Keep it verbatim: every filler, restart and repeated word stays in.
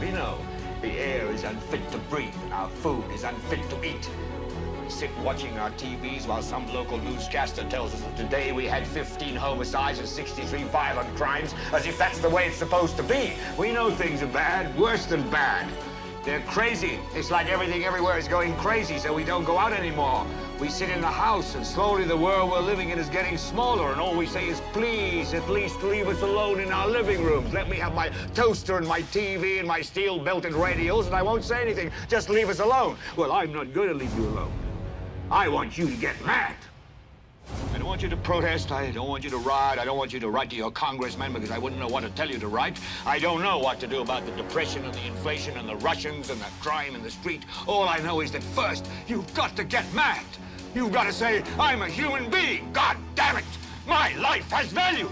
We know the air is unfit to breathe and our food is unfit to eat. We sit watching our T Vs while some local newscaster tells us that today we had fifteen homicides and sixty-three violent crimes, as if that's the way it's supposed to be. We know things are bad, worse than bad. They're crazy. It's like everything everywhere is going crazy, so we don't go out anymore. We sit in the house, and slowly the world we're living in is getting smaller, and all we say is, please, at least leave us alone in our living rooms. Let me have my toaster and my T V and my steel-belted radios, and I won't say anything. Just leave us alone. Well, I'm not going to leave you alone. I want you to get mad. I don't want you to protest. I don't want you to riot. I don't want you to write to your congressman because I wouldn't know what to tell you to write. I don't know what to do about the depression and the inflation and the Russians and the crime in the street. All I know is that first, you've got to get mad. You've got to say, I'm a human being. God damn it. My life has value.